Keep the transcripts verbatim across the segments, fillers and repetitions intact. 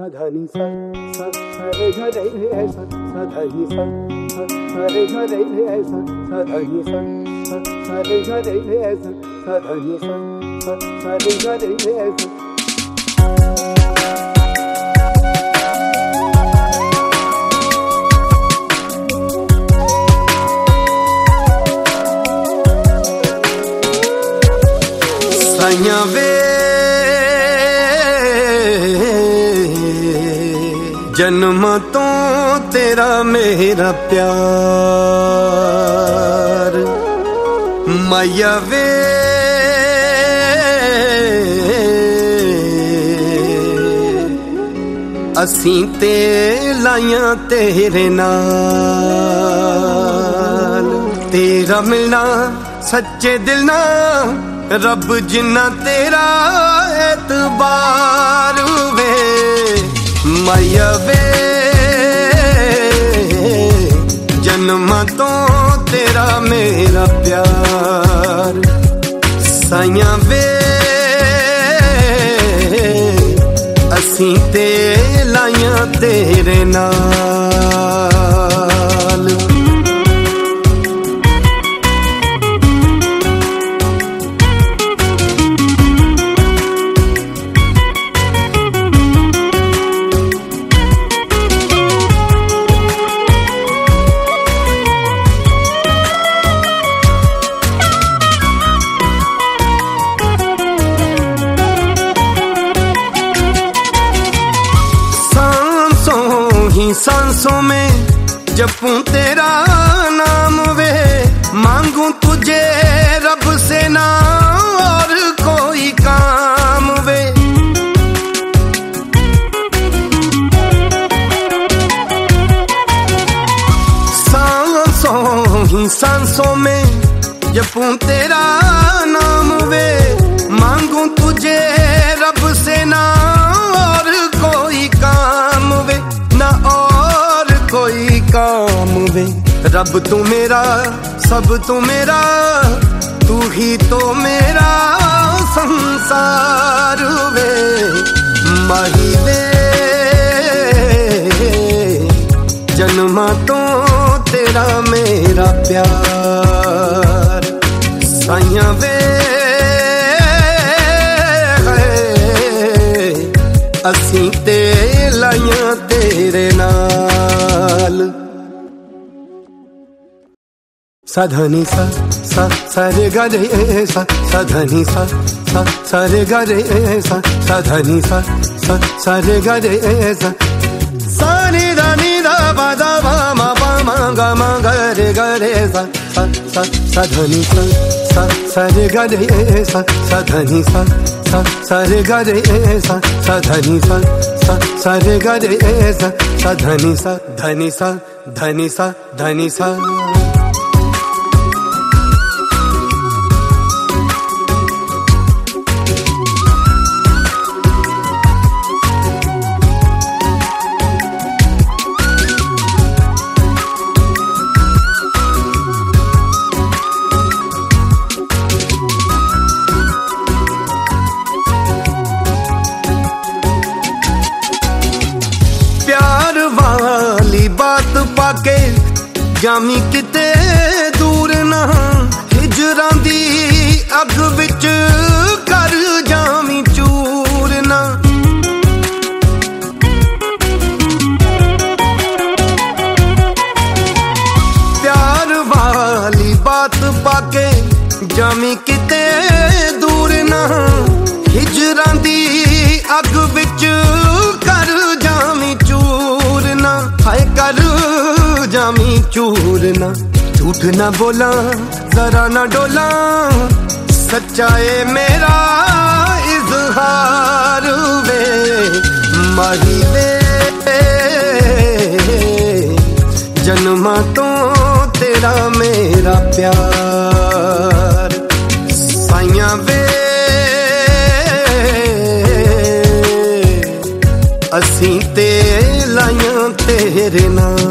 साधनी सा सारे सा रे रे सा साधनी सा सारे सा रे रे सा साधनी सा सारे सा रे रे सा साधनी सा सारे सा रे रे सा। साइयां वे जन्म तो तेरा मेरा प्यार, माया वे असी ते लाइया तेरे नाल, तेरा मिलना सच्चे दिल ना रब जिन्ना तेरा एतबार वे। माया वे जन्म तो तेरा मेरा प्यार, साइया वे असी ते लाइया तेरे नाल। सांसों में जपूं तेरा नाम वे, मांगूं तुझे रब से ना और कोई काम वे। सांसों ही सांसों में जपूं तेरा नाम वे, मांगूं तुझे रब से ना और कोई काम वे, ना कोई काम वे। रब तू मेरा सब तू मेरा, तू ही तो मेरा संसार वे। माही वे जन्मा तो तेरा मेरा प्यार, साइया वे असी ते लाइया तेरे नाल। साधनी सा सा सारे गा रे सा साधनी सा सा सारे गा रे सा साधनी सा सा सारे गा रे सा सारे दा नी दा पा दा पा मा पा मा गा मा गा रे गा रे सा सा सा साधनी सा सा सारे गा रे सा साधनी सा सा सारे गा रे सा साधनी सा सा सारे गा रे सा सा धनी सा धनी सा धनी सा धनी सा। पाके जामी किते दूर ना हिजरां दी अग विच कर जामी चूर ना। प्यार वाली बात पाके जामी किते दूर ना हिजरां दी अग विच कर जामी चूर ना, हाय कर जामी चूर ना। झूठ ना बोला जरा ना डोला, सच्चाए मेरा इजहार वे। माही वे जन्मा तो तेरा मेरा प्यार, साइया वे असी ते लाइया तेरे नाल।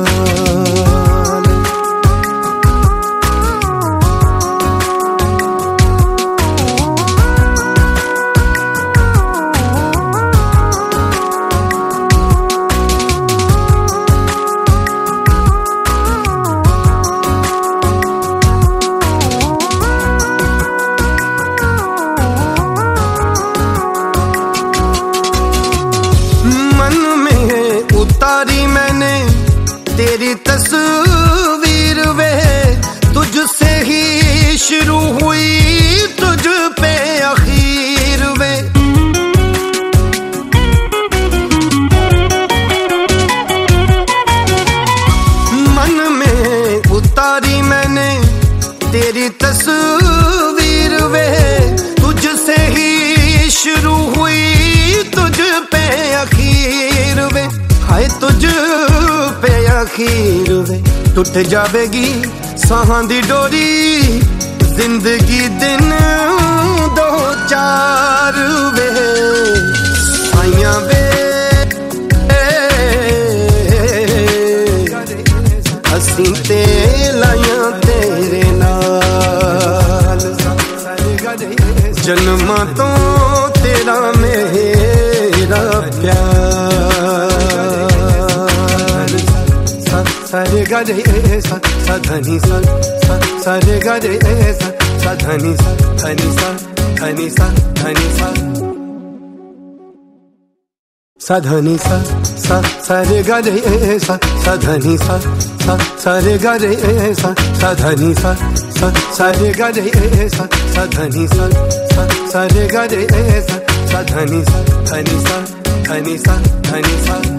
तस्वीर वे तुझसे ही शुरू हुई, तुझ पे आखिर वे, हाय तुझ पे आखिर वे। टूट जावेगी साहां दी डोरी, जिंदगी दिन दो चार वे। आइया वे असीं ते लाइया तेरे नाल, जन्मां तों तेरा मेरा प्यार। सा रे गा रे सा सा धनी सा सा रे गा रे सा सा धनी सा धनी सा धनी सा धनी सा सा धनी सा सा सा रे गा रे सा सा धनी सा सा सा रे गा रे सा सा धनी सा सा सा रे गा रे सा सा धनी सा सा सा रे गा रे सा सा धनी सा धनी सा धनी सा धनी सा।